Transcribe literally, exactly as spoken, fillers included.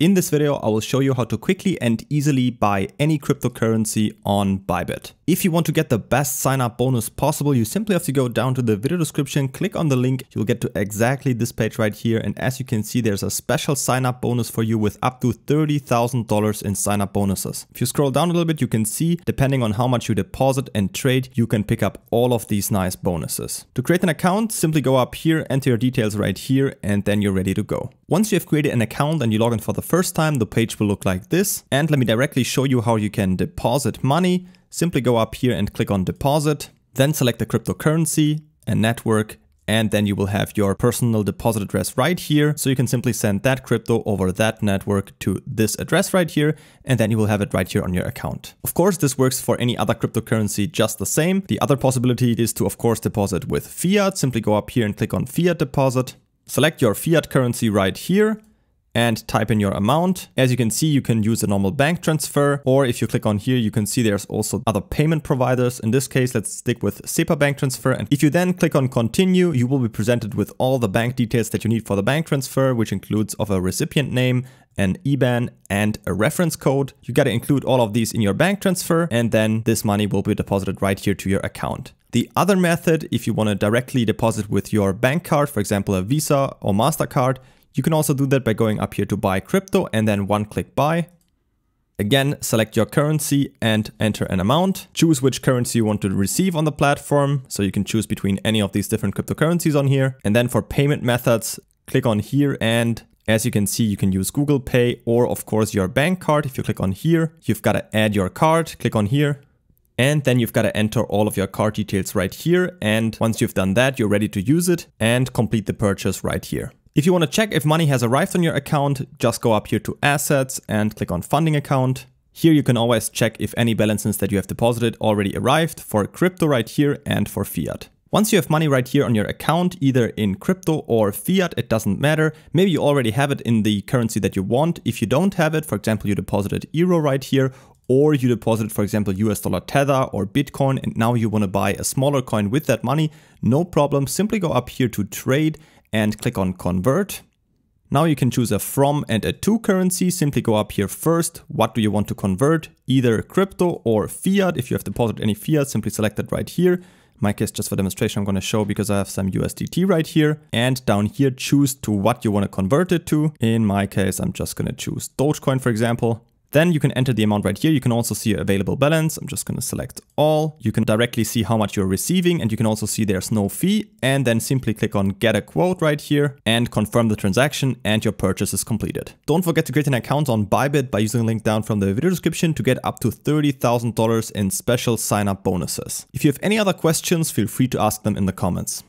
In this video, I will show you how to quickly and easily buy any cryptocurrency on Bybit. If you want to get the best sign-up bonus possible, you simply have to go down to the video description, click on the link, you'll get to exactly this page right here. And as you can see, there's a special sign-up bonus for you with up to thirty thousand dollars in sign-up bonuses. If you scroll down a little bit, you can see, depending on how much you deposit and trade, you can pick up all of these nice bonuses. To create an account, simply go up here, enter your details right here, and then you're ready to go. Once you have created an account and you log in for the first time, the page will look like this. And let me directly show you how you can deposit money. Simply go up here and click on deposit, then select the cryptocurrency and network, and then you will have your personal deposit address right here. So you can simply send that crypto over that network to this address right here, and then you will have it right here on your account. Of course, this works for any other cryptocurrency just the same. The other possibility is to, of course, deposit with fiat. Simply go up here and click on fiat deposit. Select your fiat currency right here and type in your amount. As you can see, you can use a normal bank transfer, or if you click on here, you can see there's also other payment providers. In this case, let's stick with SEPA bank transfer. And if you then click on continue, you will be presented with all the bank details that you need for the bank transfer, which includes of a recipient name, an I B A N, and a reference code. You gotta include all of these in your bank transfer, and then this money will be deposited right here to your account. The other method, if you wanna directly deposit with your bank card, for example, a Visa or MasterCard, you can also do that by going up here to buy crypto and then one click buy. Again, select your currency and enter an amount. Choose which currency you want to receive on the platform. So you can choose between any of these different cryptocurrencies on here. And then for payment methods, click on here, and as you can see, you can use Google Pay or of course your bank card. If you click on here, you've got to add your card, click on here, and then you've got to enter all of your card details right here. And once you've done that, you're ready to use it and complete the purchase right here. If you want to check if money has arrived on your account, just go up here to assets and click on funding account. Here you can always check if any balances that you have deposited already arrived for crypto right here and for fiat. Once you have money right here on your account, either in crypto or fiat, it doesn't matter. Maybe you already have it in the currency that you want. If you don't have it, for example, you deposited euro right here, or you deposit, for example, U S dollar tether or Bitcoin, and now you want to buy a smaller coin with that money, no problem. Simply go up here to trade and click on convert. Now you can choose a from and a to currency. Simply go up here first. What do you want to convert? Either crypto or fiat. If you have deposited any fiat, simply select it right here. My case, just for demonstration, I'm going to show because I have some U S D T right here. And down here, choose to what you want to convert it to. In my case, I'm just going to choose Dogecoin, for example. Then you can enter the amount right here. You can also see your available balance. I'm just going to select all. You can directly see how much you're receiving, and you can also see there's no fee. And then simply click on get a quote right here and confirm the transaction, and your purchase is completed. Don't forget to create an account on Bybit by using the link down from the video description to get up to thirty thousand dollars in special sign-up bonuses. If you have any other questions, feel free to ask them in the comments.